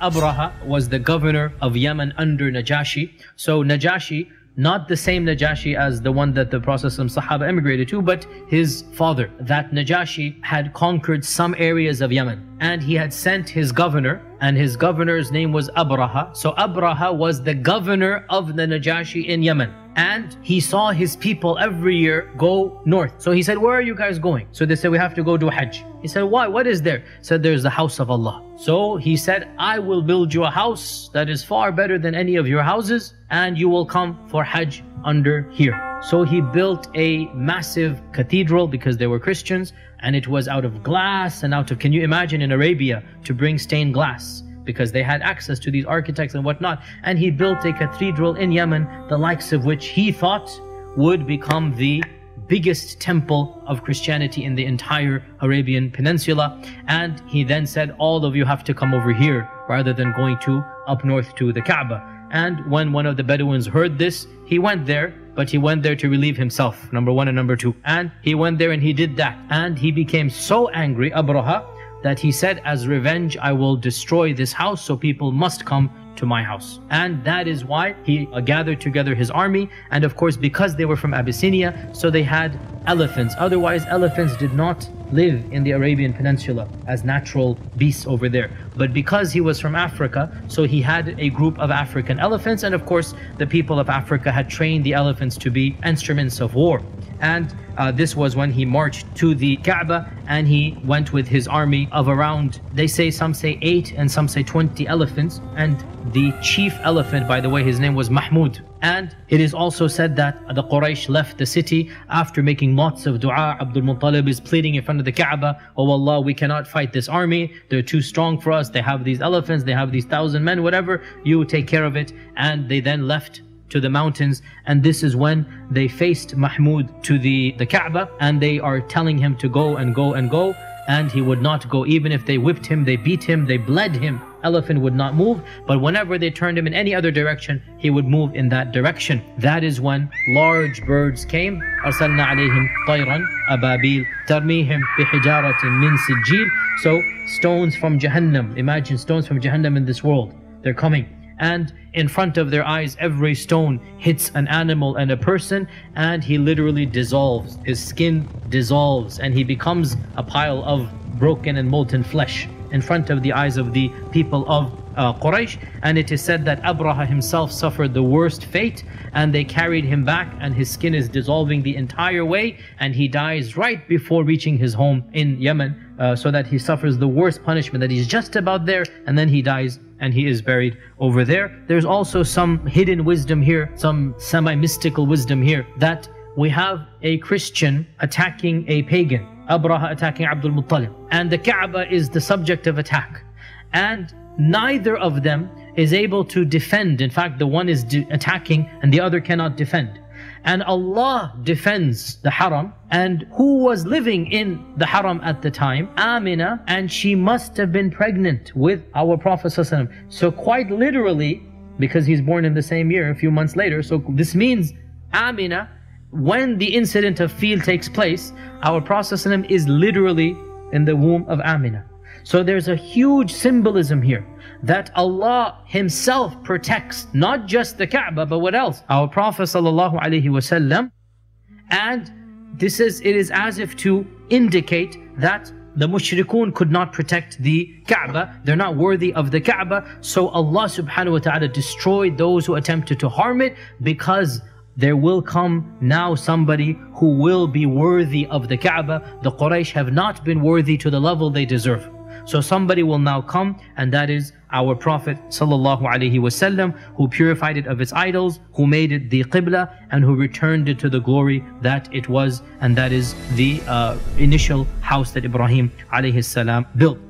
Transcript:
Abraha was the governor of Yemen under Najashi. So Najashi, not the same Najashi as the one that the Prophet ﷺ Sahaba emigrated to, but his father, that Najashi had conquered some areas of Yemen. And he had sent his governor, and his governor's name was Abraha. So Abraha was the governor of the Najashi in Yemen. And he saw his people every year go north. So he said, where are you guys going? So they said, we have to go do Hajj. He said, why? What is there? He said, there's the house of Allah. So he said, I will build you a house that is far better than any of your houses, and you will come for Hajj under here. So he built a massive cathedral because they were Christians, and it was out of glass and out of, can you imagine in Arabia to bring stained glass? Because they had access to these architects and whatnot. And he built a cathedral in Yemen, the likes of which he thought would become the biggest temple of Christianity in the entire Arabian Peninsula. And he then said, all of you have to come over here rather than going to up north to the Kaaba. And when one of the Bedouins heard this, he went there, but he went there to relieve himself, number one and number two. And he went there and he did that. And he became so angry, Abraha, that he said, as revenge, I will destroy this house, so people must come to my house. And that is why he gathered together his army. And of course, because they were from Abyssinia, so they had elephants. Otherwise, elephants did not live in the Arabian Peninsula as natural beasts over there. But because he was from Africa, so he had a group of African elephants. And of course, the people of Africa had trained the elephants to be instruments of war. And this was when he marched to the Kaaba, and he went with his army of around, they say, some say 8 and some say 20 elephants. And the chief elephant, by the way, his name was Mahmud. And it is also said that the Quraysh left the city after making lots of dua. Abdul Muttalib is pleading in front of the Kaaba, oh Allah, we cannot fight this army. They're too strong for us. They have these elephants. They have these 1,000 men, whatever. You take care of it. And they then left to the mountains, and this is when they faced Mahmud to the Kaaba, and they are telling him to go and go and go, and he would not go. Even if they whipped him, they beat him, they bled him, elephant would not move. But whenever they turned him in any other direction, he would move in that direction. That is when large birds came. أَرْسَلْنَا عَلَيْهِمْ طَيْرًا أَبَابِيلَ تَرْمِيهِمْ بِحِجَارَةٍ مِّن سِجِّيلٍ. So stones from Jahannam, imagine stones from Jahannam in this world, they're coming. And in front of their eyes, every stone hits an animal and a person, and he literally dissolves. His skin dissolves, and he becomes a pile of broken and molten flesh in front of the eyes of the people of Quraysh. And it is said that Abraha himself suffered the worst fate, and they carried him back, and his skin is dissolving the entire way, and he dies right before reaching his home in Yemen. So that he suffers the worst punishment, that he's just about there, and then he dies and he is buried over there. There's also some hidden wisdom here, some semi-mystical wisdom here, that we have a Christian attacking a pagan, Abraha attacking Abdul Muttalib, and the Kaaba is the subject of attack. And neither of them is able to defend. In fact, the one is attacking and the other cannot defend. And Allah defends the Haram. And who was living in the Haram at the time? Amina. And she must have been pregnant with our Prophet ﷺ. So quite literally, because he's born in the same year, a few months later, so this means Amina, when the incident of Fiil takes place, our Prophet ﷺ is literally in the womb of Amina. So there's a huge symbolism here, that Allah himself protects not just the Kaaba, but what else? Our Prophet Sallallahu Alaihi Wasallam. And this is, it is as if to indicate that the Mushrikun could not protect the Kaaba. They're not worthy of the Kaaba. So Allah Subhanahu Wa Ta'ala destroyed those who attempted to harm it, because there will come now somebody who will be worthy of the Kaaba. The Quraysh have not been worthy to the level they deserve. So somebody will now come, and that is our Prophet Sallallahu Alaihi Wasallam, who purified it of its idols, who made it the Qibla, and who returned it to the glory that it was. And that is the initial house that Ibrahim Alayhi Salam built.